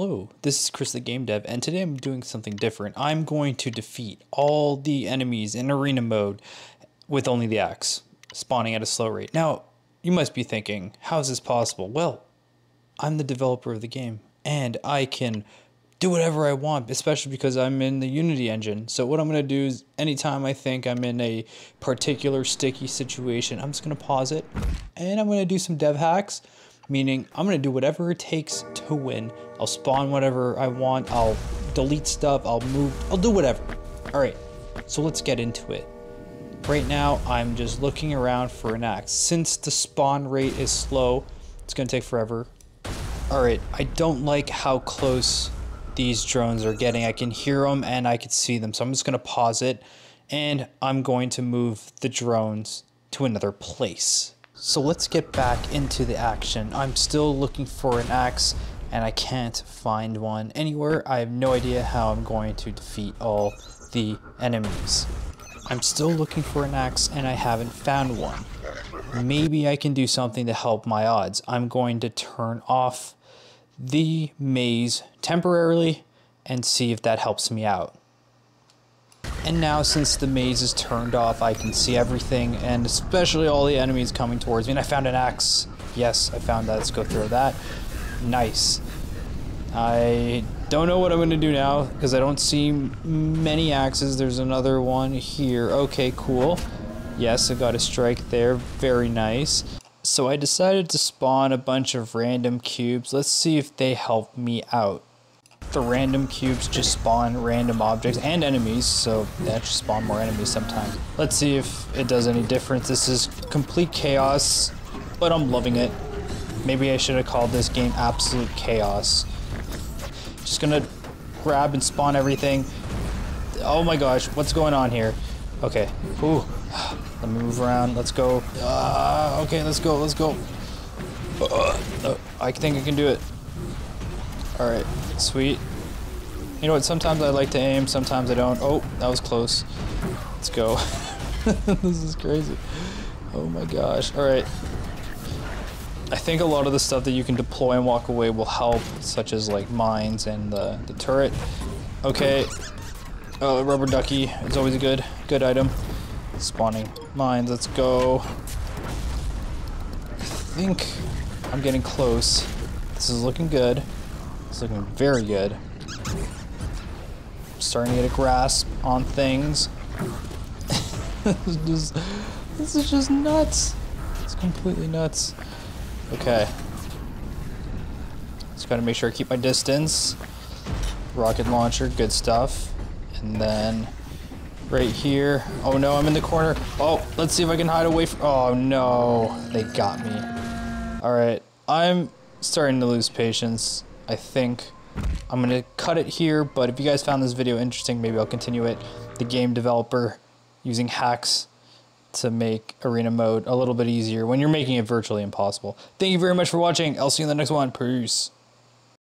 Hello, this is Chris the Game Dev, and today I'm doing something different. I'm going to defeat all the enemies in arena mode with only the axe, spawning at a slow rate. Now, you must be thinking, how is this possible? Well, I'm the developer of the game, and I can do whatever I want, especially because I'm in the Unity engine. So what I'm going to do is, anytime I think I'm in a particular sticky situation, I'm just going to pause it, and I'm going to do some dev hacks. Meaning, I'm gonna do whatever it takes to win. I'll spawn whatever I want, I'll delete stuff, I'll move, I'll do whatever. All right, so let's get into it. Right now, I'm just looking around for an axe. Since the spawn rate is slow, it's gonna take forever. All right, I don't like how close these drones are getting. I can hear them and I can see them, so I'm just gonna pause it and I'm going to move the drones to another place. So let's get back into the action. I'm still looking for an axe and I can't find one anywhere. I have no idea how I'm going to defeat all the enemies. I'm still looking for an axe and I haven't found one. Maybe I can do something to help my odds. I'm going to turn off the maze temporarily and see if that helps me out. And now, since the maze is turned off, I can see everything, and especially all the enemies coming towards me. And I found an axe. Yes, I found that. Let's go through that. Nice. I don't know what I'm going to do now, because I don't see many axes. There's another one here. Okay, cool. Yes, I got a strike there. Very nice. So I decided to spawn a bunch of random cubes. Let's see if they help me out. The random cubes just spawn random objects and enemies, so that should spawn more enemies sometimes. Let's see if it does any difference. This is complete chaos, but I'm loving it. Maybe I should have called this game Absolute Chaos. Just gonna grab and spawn everything. Oh my gosh, what's going on here? Okay, ooh, let me move around, let's go. Okay, let's go. I think I can do it. All right, sweet. You know what, sometimes I like to aim, sometimes I don't. Oh, that was close. Let's go. This is crazy. Oh my gosh, all right. I think a lot of the stuff that you can deploy and walk away will help, such as like mines and the turret. Okay, oh, rubber ducky is always a good item. Spawning mines, let's go. I think I'm getting close. This is looking good. It's looking very good. I'm starting to get a grasp on things. This is just nuts. It's completely nuts. Okay. Just gotta make sure I keep my distance. Rocket launcher, good stuff. And then right here. Oh no, I'm in the corner. Oh, let's see if I can hide away from. Oh no, they got me. All right, I'm starting to lose patience. I think I'm gonna cut it here, but if you guys found this video interesting, maybe I'll continue it. The game developer using hacks to make arena mode a little bit easier when you're making it virtually impossible. Thank you very much for watching. I'll see you in the next one. Peace.